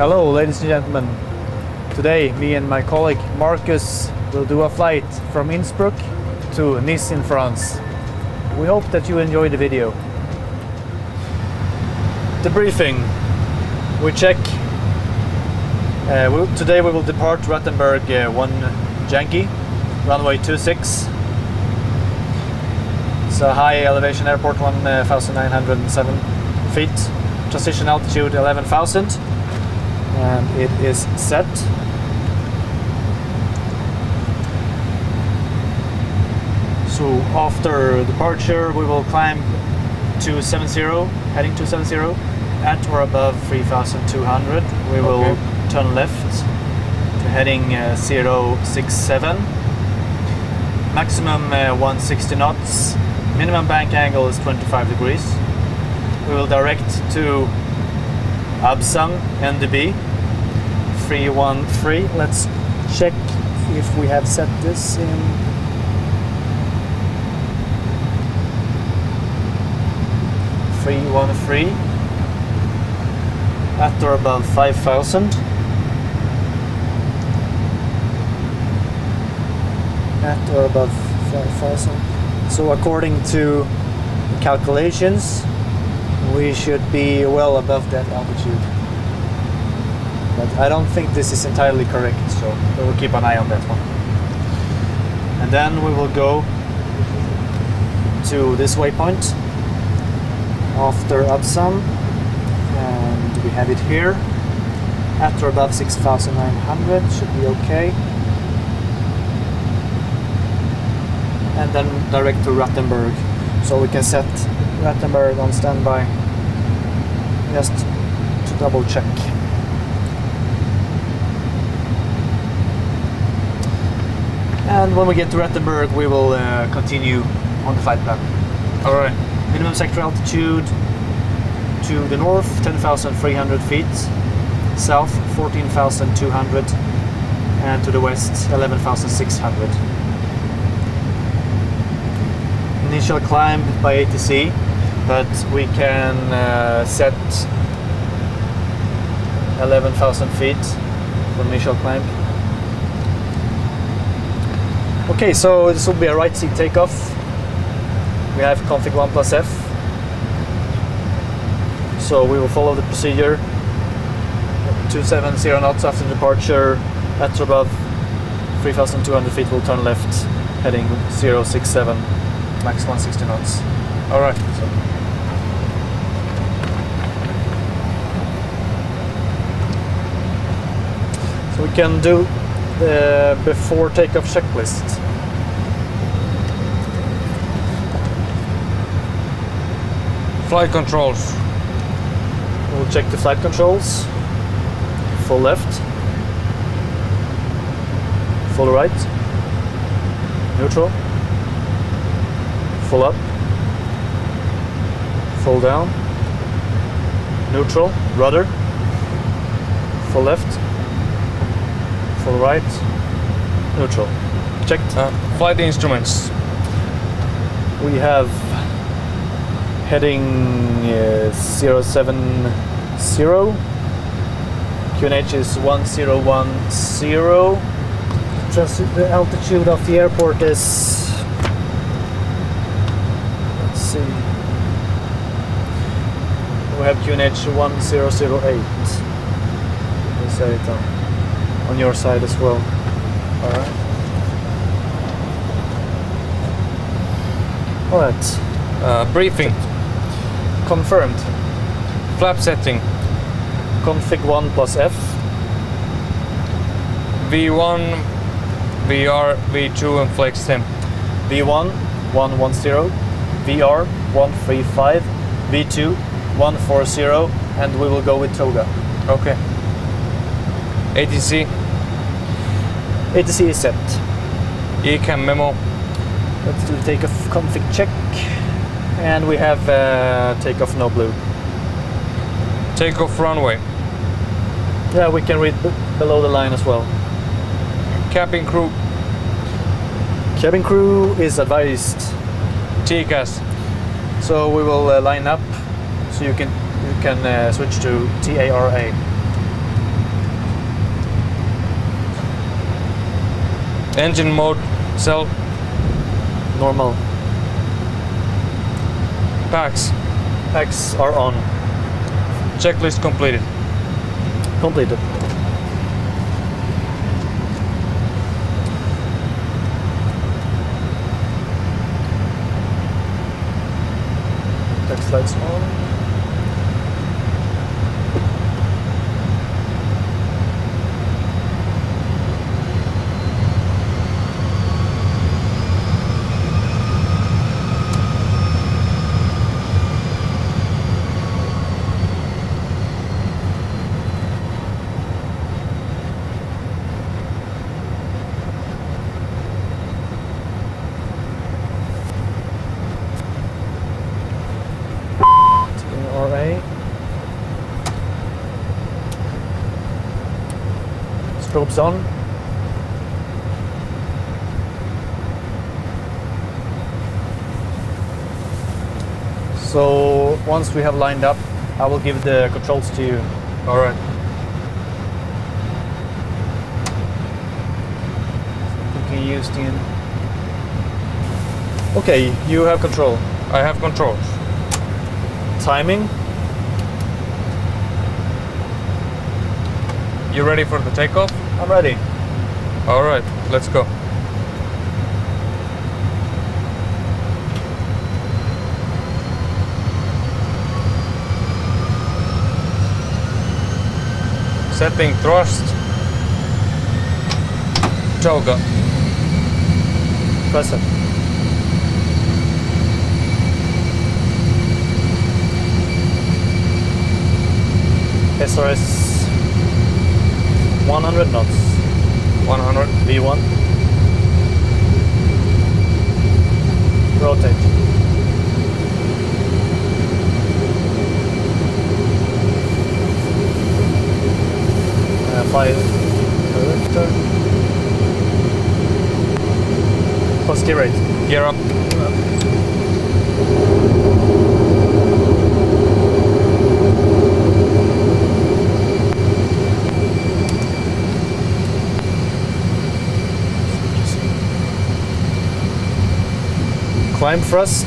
Hello ladies and gentlemen, today me and my colleague Marcus will do a flight from Innsbruck to Nice in France. We hope that you enjoy the video. Debriefing. We check. Today we will depart Rattenberg 1 Yankee, runway 26. It's a high elevation airport, 1,907 feet. Transition altitude 11,000, and it is set. So after departure we will climb to 70, heading to 70, at or above 3,200. We will turn left to heading 067. Maximum 160 knots. Minimum bank angle is 25 degrees. We will direct to Absam NDB 313. Let's check if we have set this in. Three at or above 5,000, at or above 5,000. So according to calculations we should be well above that altitude, but I don't think this is entirely correct, so we will keep an eye on that one. And then we will go to this waypoint after Absam, and we have it here at or above 6,900, should be okay. And then direct to Rattenberg, so we can set Rattenberg on standby just to double check. And when we get to Rattenberg we will continue on the flight plan. Alright. Minimum sector altitude to the north, 10,300 feet, south, 14,200, and to the west, 11,600. Initial climb by ATC, but we can set 11,000 feet for initial climb. Okay, so this will be a right seat takeoff. We have config 1+F, so we will follow the procedure. 270 knots after departure, at above 3,200 feet we'll turn left, heading 067, max 160 knots. Alright. So we can do the before takeoff checklist. Flight controls. We'll check the flight controls. Full left. Full right. Neutral. Full up. Full down. Neutral. Rudder. Full left. Full right. Neutral. Checked. Flight instruments. We have heading 070, QNH is 1010, the altitude of the airport is, let's see, we have QNH 1008, let me set it on your side as well. Alright. Briefing. Confirmed. Flap setting. Config 1+F. V1, VR, V2 and flex 10. V1, 110. VR, 135. V2, 140. And we will go with Toga. Okay. ATC. ATC is set. ECAM memo. Let's do the takeoff config check. And we have takeoff no blue. Takeoff runway. Yeah, we can read below the line as well. Cabin crew. Cabin crew is advised. TCAS. So we will line up, so you can switch to TARA. Engine mode, cell. Normal. Packs. Packs are on. Checklist completed. Completed. Text lights on. Strobes on. So once we have lined up, I will give the controls to you. All right. You can use the. Okay, you have control. I have control. Timing. You ready for the takeoff? I'm ready. All right, let's go. Setting thrust. Toga. Press it. SRS. 100 knots. 100. V1. Rotate. Five. Plus gear rate. Gear up. Climb thrust.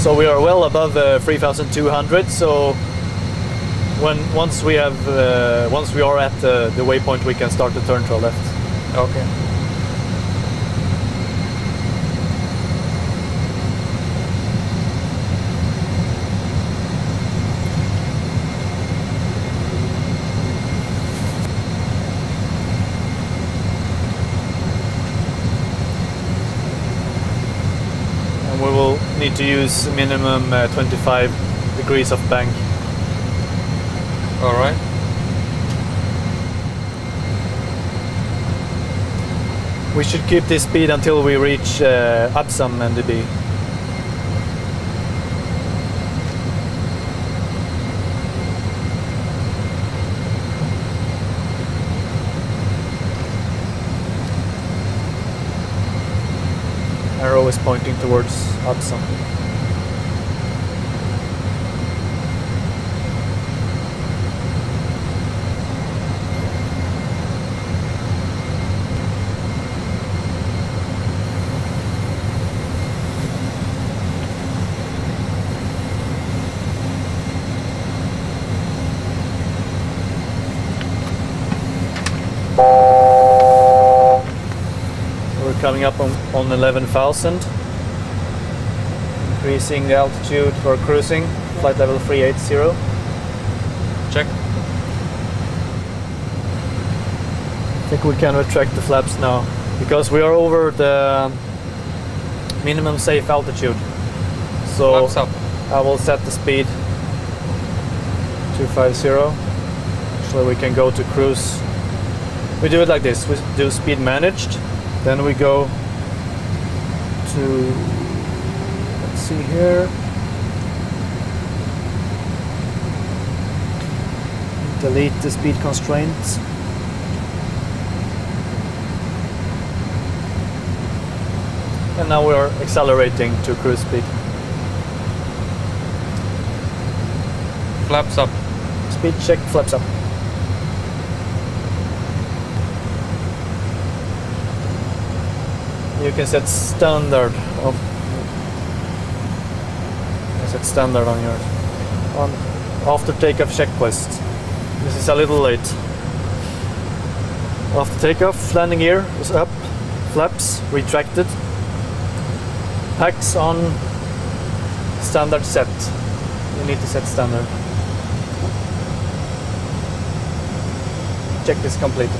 So we are well above 3,200. So once we are at the waypoint, we can start the turn to the left. Okay. To use minimum 25 degrees of bank. All right. We should keep this speed until we reach Absam NDB. Arrow is pointing towards Absam. Coming up on 11,000, increasing the altitude for cruising, flight level 380. Check. I think we can retract the flaps now, because we are over the minimum safe altitude. So flaps up. I will set the speed 250, so we can go to cruise. We do it like this, we do speed managed. Then we go to, let's see here, delete the speed constraints. And now we are accelerating to cruise speed. Flaps up. Speed check, flaps up. You can set standard of. I set standard on yours. On after takeoff checklist. This is a little late. After takeoff, landing gear is up, flaps retracted, packs on standard set. You need to set standard. Check is completed.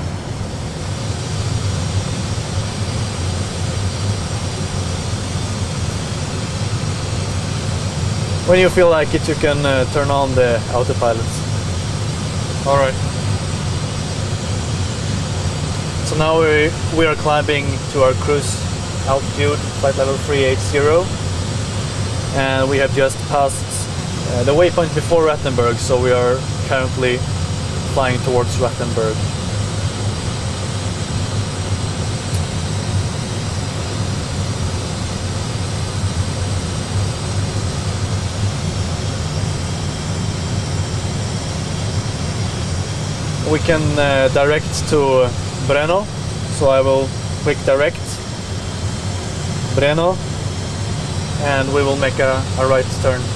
When you feel like it, you can turn on the autopilot. All right. So now we are climbing to our cruise altitude, flight level 380, and we have just passed the waypoint before Rattenberg. So we are currently flying towards Rattenberg. We can direct to Breno, so I will click direct Breno and we will make a right turn.